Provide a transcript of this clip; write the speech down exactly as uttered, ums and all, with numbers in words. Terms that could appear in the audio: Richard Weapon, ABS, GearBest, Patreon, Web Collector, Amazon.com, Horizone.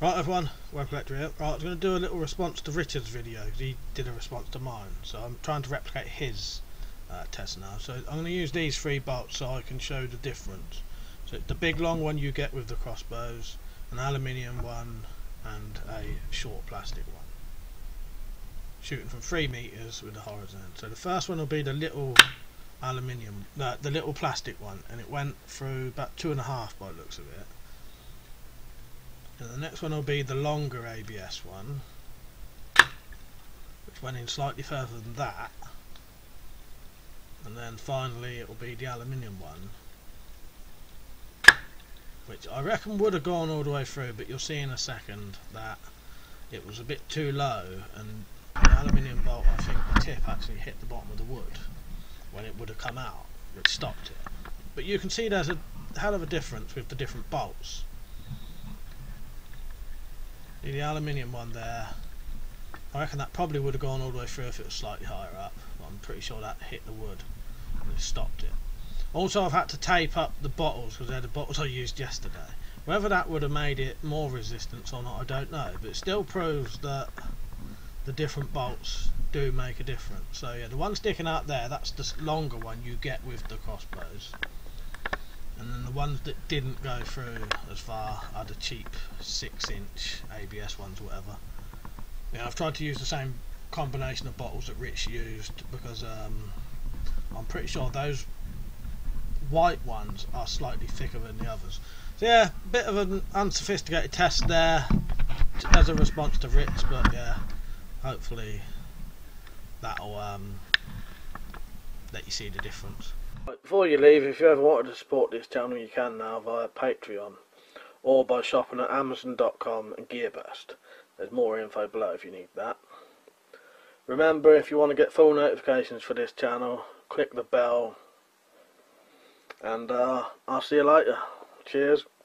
Right everyone, Web Collector here. Right, I was going to do a little response to Richard's video. He did a response to mine, so I'm trying to replicate his uh, test now. So I'm going to use these three bolts so I can show the difference. So the big long one you get with the crossbows, an aluminium one and a short plastic one. Shooting from three meters with the Horizone. So the first one will be the little aluminium, the, the little plastic one, and it went through about two and a half by the looks of it. And the next one will be the longer A B S one, which went in slightly further than that, and then finally it will be the aluminium one, which I reckon would have gone all the way through, but you'll see in a second that it was a bit too low, and the aluminium bolt, I think the tip actually hit the bottom of the wood when it would have come out, which stopped it. But you can see there's a hell of a difference with the different bolts. The aluminium one there, I reckon that probably would have gone all the way through if it was slightly higher up. I'm pretty sure that hit the wood and it stopped it. Also, I've had to tape up the bottles because they're the bottles I used yesterday. Whether that would have made it more resistance or not, I don't know, but it still proves that the different bolts do make a difference. So yeah, the one sticking out there, that's the longer one you get with the crossbows. And then the ones that didn't go through as far are the cheap six inch A B S ones or whatever. Now, I've tried to use the same combination of bottles that Rich used because um, I'm pretty sure those white ones are slightly thicker than the others. So yeah, bit of an unsophisticated test there as a response to Rich, but yeah, hopefully that'll um, let you see the difference. Before you leave, if you ever wanted to support this channel, you can now via Patreon or by shopping at Amazon dot com and GearBest. There's more info below if you need that. Remember, if you want to get full notifications for this channel, click the bell, and uh, I'll see you later. Cheers.